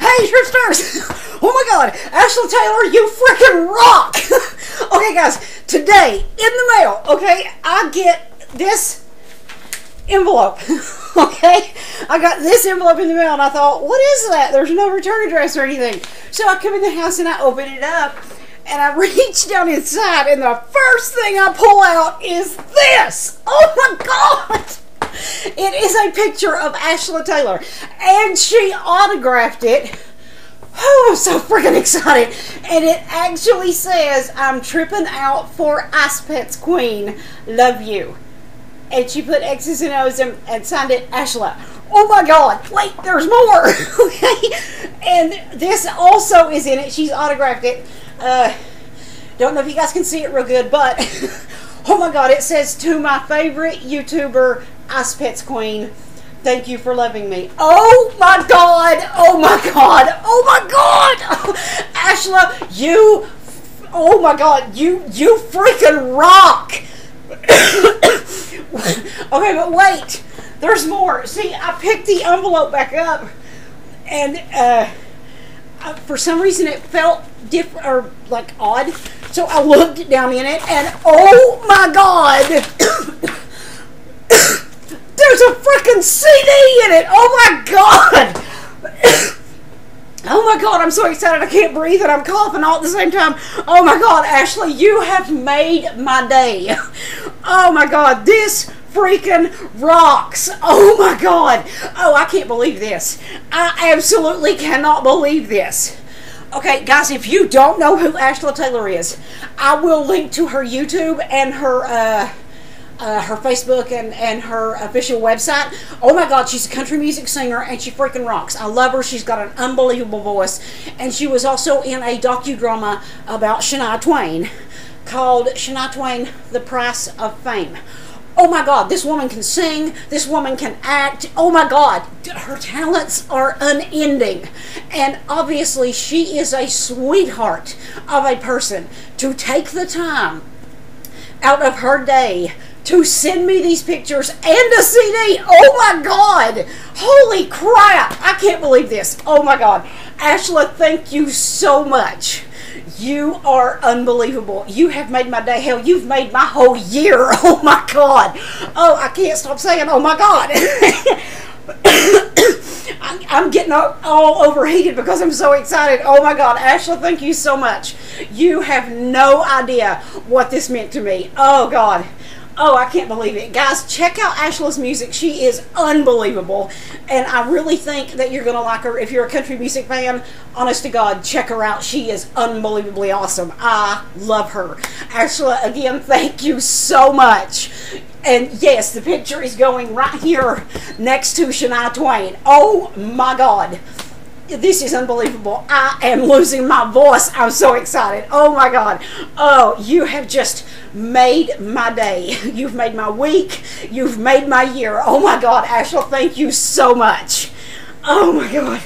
Hey, Shipsters! Oh my god, Ashla Taylor, you freaking rock! Okay, guys, today, in the mail, okay, I get this envelope, okay? I got this envelope in the mail, and I thought, what is that? There's no return address or anything. So I come in the house, and I open it up, and I reach down inside, and the first thing I pull out is this! Oh my god! It is a picture of Ashla Taylor, and she autographed it. Oh, I'm so freaking excited. And it actually says, "I'm tripping out for IcePets Queen. Love you." And she put X's and O's and signed it Ashla. Oh my god, wait, there's more. Okay. And this also is in it. She's autographed it. Don't know if you guys can see it real good, but oh my god, it says, "To my favorite YouTuber, IcePets Queen, thank you for loving me." Oh my god! Oh my god! Oh my god! Ashla, you... oh my god, you freaking rock! Okay, but wait! There's more! See, I picked the envelope back up, and for some reason it felt different, or like odd, so I looked down in it, and oh my god! There's a freaking CD in it! Oh my god! Oh my god, I'm so excited I can't breathe and I'm coughing all at the same time. Oh my god, Ashla, you have made my day. Oh my god, this freaking rocks. Oh my god. Oh, I can't believe this. I absolutely cannot believe this. Okay, guys, if you don't know who Ashla Taylor is, I will link to her YouTube and her Facebook and her official website. Oh my god, she's a country music singer and she freaking rocks. I love her. She's got an unbelievable voice. And she was also in a docudrama about Shania Twain called Shania Twain, The Price of Fame. Oh my god, this woman can sing. This woman can act. Oh my god, her talents are unending. And obviously she is a sweetheart of a person to take the time out of her day to send me these pictures and a CD. Oh my god. Holy crap. I can't believe this. Oh my god. Ashla, thank you so much. You are unbelievable. You have made my day. Hell, you've made my whole year. Oh my god. Oh, I can't stop saying oh my god. I'm getting all overheated because I'm so excited. Oh my god, Ashla, thank you so much. You have no idea what this meant to me. Oh god. Oh, I can't believe it. Guys, check out Ashla's music. She is unbelievable. And I really think that you're going to like her. If you're a country music fan, honest to God, check her out. She is unbelievably awesome. I love her. Ashla, again, thank you so much. And yes, the picture is going right here next to Shania Twain. Oh my God. This is unbelievable. I am losing my voice. I'm so excited. Oh my god. Oh, you have just made my day. You've made my week. You've made my year. Oh my god, Ashla, thank you so much. Oh my god.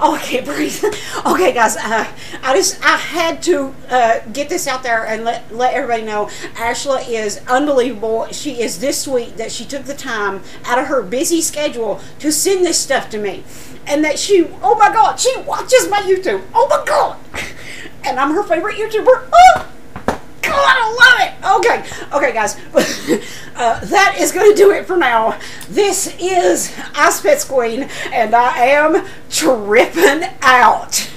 Oh, I can't breathe. Okay, guys, I had to get this out there and let everybody know Ashla is unbelievable. She is this sweet that she took the time out of her busy schedule to send this stuff to me. And that she, oh my god, she watches my YouTube. Oh my god. And I'm her favorite YouTuber. Oh, god, I love it. Okay, guys. That is going to do it for now. This is IcePets Queen, and I am tripping out.